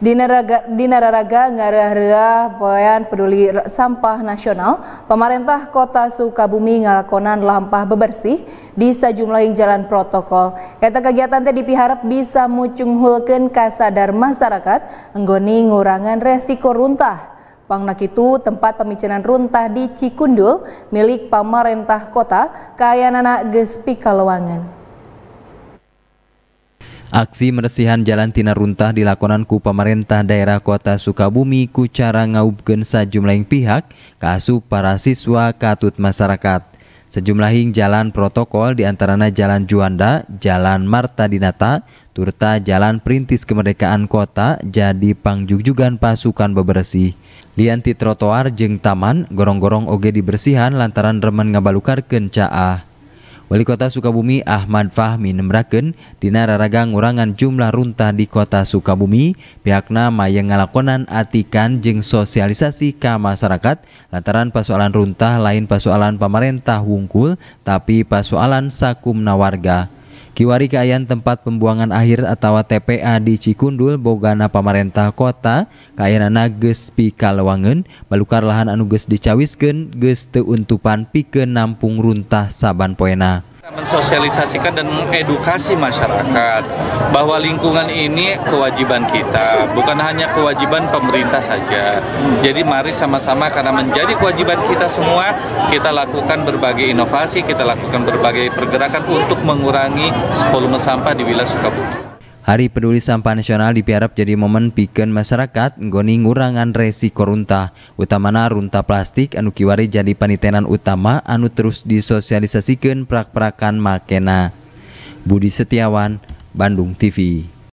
Di nararaga ngaraharga poean peduli sampah nasional, pemerintah kota Sukabumi ngalakonan lampah bebersih di sajumlah jalan protokol. Eta kegiatan teh dipiharap bisa mucunghulkeun kasadar masyarakat enggoni ngurangan resiko runtah. Pangna kitu tempat pemicenan runtah di Cikundul milik pemerintah kota kahayanana geus pikalewangan. Aksi meresihan jalan tina runtah dilakonan ku pemerintah daerah kota Sukabumi ku cara ngaubkeun sajumlahing pihak kaasup para siswa katut masyarakat. Sejumlahing jalan protokol diantarana Jalan Juanda, Jalan Marta Dinata, turta Jalan Perintis Kemerdekaan Kota jadi pangjugjugan pasukan bebersih. Lianti trotoar jeung taman gorong-gorong oge dibersihan lantaran remen ngabalukarkeun caah. Wali Kota Sukabumi Ahmad Fahmi nembrakeun dina raraga ngurangan jumlah runtah di Kota Sukabumi, pihakna mayang ngalakonan atikan jeung sosialisasi ka masyarakat lantaran pasoalan runtah lain pasoalan pamarentah wungkul tapi pasoalan sakumna warga. Kiwari kaayaan tempat pembuangan akhir atau TPA di Cikundul bogana pamarentah kota kaayana geus pikalewangeun balukar lahan anu geus dicawiskeun geus teu untupan pikeun nampung runtah saban poena. Mensosialisasikan dan mengedukasi masyarakat bahwa lingkungan ini kewajiban kita, bukan hanya kewajiban pemerintah saja. Jadi mari sama-sama, karena menjadi kewajiban kita semua, kita lakukan berbagai inovasi, kita lakukan berbagai pergerakan untuk mengurangi volume sampah di wilayah Sukabumi. Hari Peduli Sampah Nasional dipiarap jadi momen pikeun masyarakat nggoni ngurangan resiko runtah, utamana runtah plastik anu kiwari jadi panitenan utama anu terus disosialisasikeun prak-prakan makena. Budi Setiawan, Bandung TV.